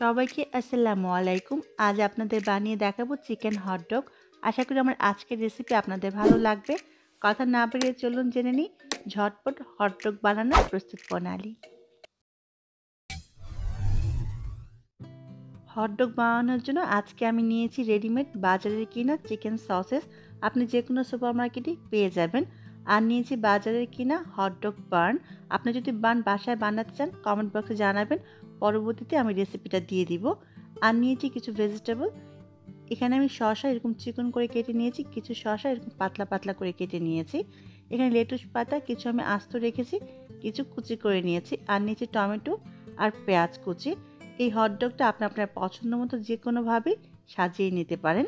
সবাইকে আসসালামু আলাইকুম। আজ আপনাদের বানিয়ে দেখাবো চিকেন হটডগ। আশা করি আমার আজকের রেসিপি আপনাদের ভালো লাগবে। কথা না বাড়িয়ে চলুন জেনে নিই ঝটপট হটডগ বানানোর প্রস্তুত প্রণালী। হটডগ বানানোর জন্য আজকে আমি নিয়েছি রেডিমেড বাজারের কিনা চিকেন সসেস, আপনি যে কোনো সুপার মার্কেটে পেয়ে যাবেন। আর নিয়েছি বাজারের কিনা হটডগ বার্ন। আপনি যদি বার্ন বাসায় বানাতে চান কমেন্ট বক্সে জানাবেন, পরবর্তীতে আমি রেসিপিটা দিয়ে দিব। আর নিয়েছি কিছু ভেজিটেবল, এখানে আমি শসা এরকম চিকন করে কেটে নিয়েছি, কিছু শসা এরকম পাতলা পাতলা করে কেটে নিয়েছি। এখানে লেটুস পাতা কিছু আমি আস্ত রেখেছি, কিছু কুচি করে নিয়েছি। আর নিয়েছি টমেটো আর পেঁয়াজ কুচি। এই হটডগটা আপনি আপনার পছন্দ মতো যে কোনোভাবে সাজিয়ে নিতে পারেন।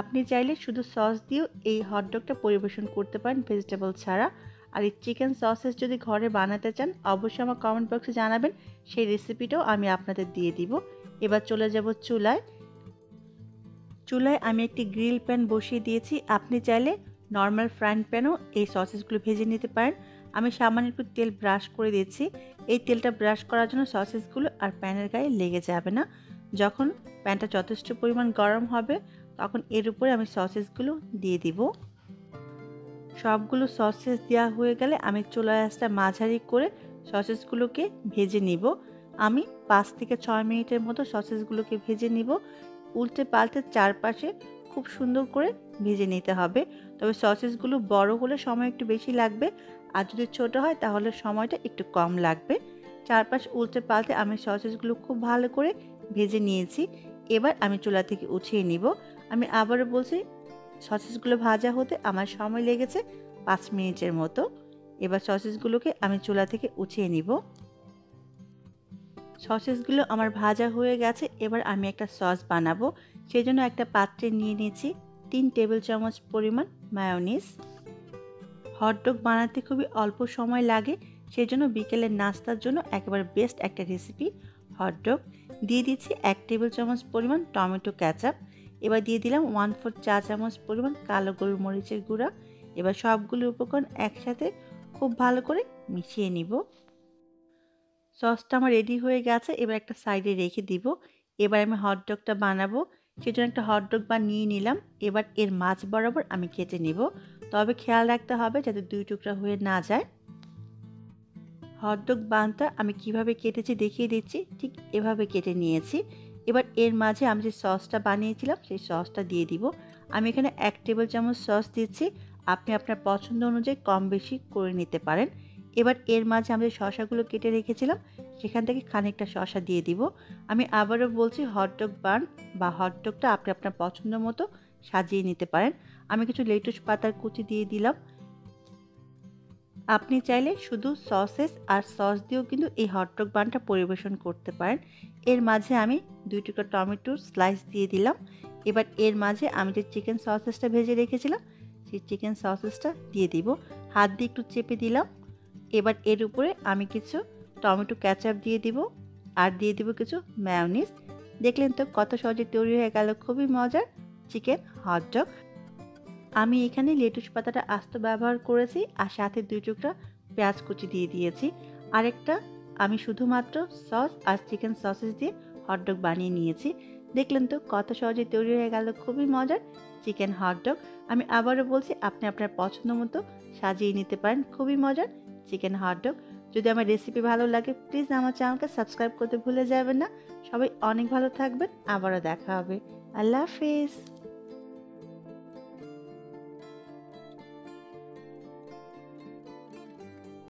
আপনি চাইলে শুধু সস দিয়েও এই হটডগটা পরিবেশন করতে পারেন ভেজিটেবল ছাড়া। আর এই চিকেন সসেস যদি ঘরে বানাতে চান অবশ্যই আমার কমেন্ট বক্সে জানাবেন, সেই রেসিপিটাও আমি আপনাদের দিয়ে দিব। এবার চলে যাব চুলায়। চুলায় আমি একটি গ্রিল প্যান বসিয়ে দিয়েছি, আপনি চাইলে নর্মাল ফ্রাইং প্যানও এই সসেসগুলো ভেজে নিতে পারেন। আমি সামান্য একটু তেল ব্রাশ করে দিয়েছি, এই তেলটা ব্রাশ করার জন্য সসেসগুলো আর প্যানের গায়ে লেগে যাবে না। যখন প্যানটা যথেষ্ট পরিমাণ গরম হবে তখন এর উপরে আমি সসেসগুলো দিয়ে দিব। সবগুলো সসেস দেওয়া হয়ে গেলে আমি চুলার আঁচটা মাঝারি করে সসেসগুলোকে ভেজে নিব। আমি 5 থেকে 6 মিনিটের মতো সসেসগুলোকে ভেজে নিব। উল্টে পাল্টে চারপাশে খুব সুন্দর করে ভেজে নিতে হবে। তবে সসেসগুলো বড় হলে সময় একটু বেশি লাগবে, আর যদি ছোটো হয় তাহলে সময়টা একটু কম লাগবে। চারপাশ উল্টে পাল্টে আমি সসেসগুলো খুব ভালো করে ভেজে নিয়েছি। এবার আমি চুলা থেকে উঠিয়ে নিব। আমি আবারও বলছি, সসেসগুলো ভাজা হতে আমার সময় লেগেছে 5 মিনিটের মতো। এবার সসেসগুলোকে আমি চুলা থেকে উঠিয়ে নিব। সসেসগুলো আমার ভাজা হয়ে গেছে। এবার আমি একটা সস বানাবো, সেই জন্য একটা পাত্রে নিয়ে নিয়েছি 3 টেবিল চামচ পরিমাণ মায়োনিজ। হটডগ বানাতে খুবই অল্প সময় লাগে, সেই জন্য বিকেলের নাস্তার জন্য একেবারে বেস্ট একটা রেসিপি হটডগ। দিয়ে দিচ্ছি 1 টেবিল চামচ পরিমাণ টমেটো ক্যাচাপ। এবার দিয়ে দিলাম 1/4 চা চামচ পরিমাণ কালো গোলমরিচের গুঁড়া। এবার সবগুলো উপকরণ একসাথে খুব ভালো করে মিশিয়ে নিব। সসটা আমার রেডি হয়ে গেছে, এবার একটা সাইডে রেখে দিব। এবার আমি হটডগটা বানাবো, সেজন্য একটা হটডগ বান নিয়ে নিলাম। এবার এর মাছ বরাবর আমি কেটে নিব, তবে খেয়াল রাখতে হবে যাতে 2 টুকরা হয়ে না যায়। হটডগ বানটা আমি কিভাবে কেটেছি দেখিয়ে দিচ্ছি, ঠিক এভাবে কেটে নিয়েছি। এবার এর মাঝে আমি যে সসটা বানিয়েছিলাম সেই সসটা দিয়ে দিব। আমি এখানে 1 টেবিল চামচ সস দিচ্ছি, আপনি আপনার পছন্দ অনুযায়ী কম বেশি করে নিতে পারেন। এবার এর মাঝে আমি যে শসাগুলো কেটে রেখেছিলাম সেখান থেকে খানিকটা শসা দিয়ে দিব। আমি আবারও বলছি, হটডগ বার্ন বা হটডগটা আপনি আপনার পছন্দ মতো সাজিয়ে নিতে পারেন। আমি কিছু লেটুস পাতার কুচি দিয়ে দিলাম। আপনি চাইলে শুধু সসেস আর সস দিয়েও কিন্তু এই হটডগ বানটা পরিবেশন করতে পারেন। এর মাঝে আমি 2 টুকরো টমেটোর স্লাইস দিয়ে দিলাম। এবার এর মাঝে আমি যে চিকেন সসেসটা ভেজে রেখেছিলাম সেই চিকেন সসেসটা দিয়ে দিব, হাত দিয়ে একটু চেপে দিলাম। এবার এর উপরে আমি কিছু টমেটো ক্যাচাপ দিয়ে দিব, আর দিয়ে দিব কিছু মায়োনিজ। দেখলেন তো কত সহজে তৈরি হয়ে গেল খুবই মজার চিকেন হটডগ। আমি এখানে লেটুস পাতাটা আস্ত ব্যবহার করেছি, আর সাথে 2 টুকরা পেঁয়াজ কুচি দিয়ে দিয়েছি। আরেকটা আমি শুধুমাত্র সস আর চিকেন সসেস দিয়ে হটডগ বানিয়ে নিয়েছি। দেখলেন তো কত সহজে তৈরি হয়ে গেল খুবই মজার চিকেন হটডগ। আমি আবারও বলছি, আপনি আপনার পছন্দ মতো সাজিয়ে নিতে পারেন খুবই মজার চিকেন হটডগ। যদি আমার রেসিপি ভালো লাগে প্লিজ আমার চ্যানেলকে সাবস্ক্রাইব করতে ভুলে যাবেন না। সবাই অনেক ভালো থাকবেন, আবারও দেখা হবে। আল্লাহ হাফিজ।